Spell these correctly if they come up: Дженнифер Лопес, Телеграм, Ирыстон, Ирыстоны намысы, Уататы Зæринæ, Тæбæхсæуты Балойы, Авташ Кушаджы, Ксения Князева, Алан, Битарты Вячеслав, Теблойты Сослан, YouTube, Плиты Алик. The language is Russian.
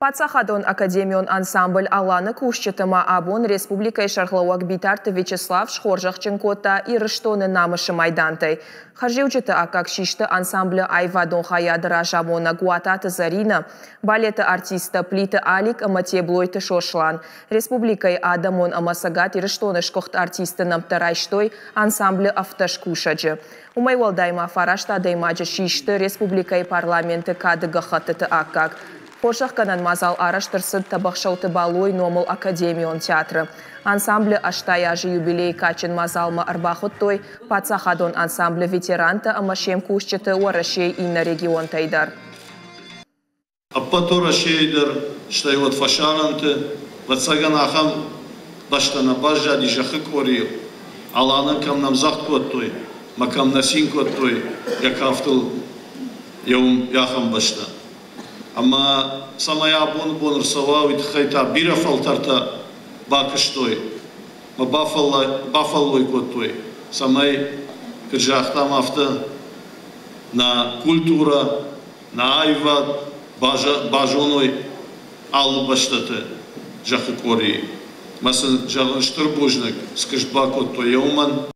Пацахадон академион ансамбль Аланы Кушчатыма Абон Республикай Шархлауак Битарты Вячеслав Шхоржах Ченкота Ирыстоны намысы майдантай. Хажевчаты акак шишты ансамбля Айвадон Хаядра Жамона Уататы Зæринæ, балета артиста Плиты Алик ама Теблойты Сослан. Республикай Адамон амасагат Ирыстоны шкохт артиста намтарайштой ансамбля Авташ Кушаджы. Умайвалдайма фарашта даймаджа шишты Республикай парламенты Кадыгахатыты акак. Поршахканан мазал араштырсыд Тæбæхсæуты Балойы номыл академион театры. Ансамблі аштаяжы юбилей качын мазалма арбахыттой пацахадон ансамблі ветеранты амашем кушчыты орашей инна регион тайдар. Аппат орашейдер штайот фашаранты ватсаган ахам баштана бажади жахы корию. Аланын кам намзахт коттой, макам насин коттой, якафтыл яхам башта. Ама самая бон рисовал и хайта бирафал тарта бакштой, бафаллой коттой. Самай киржахтам авто на культура, на айвад бажоной албаштате жахикории. Масен жалан штурбужник скажба коттой яуман.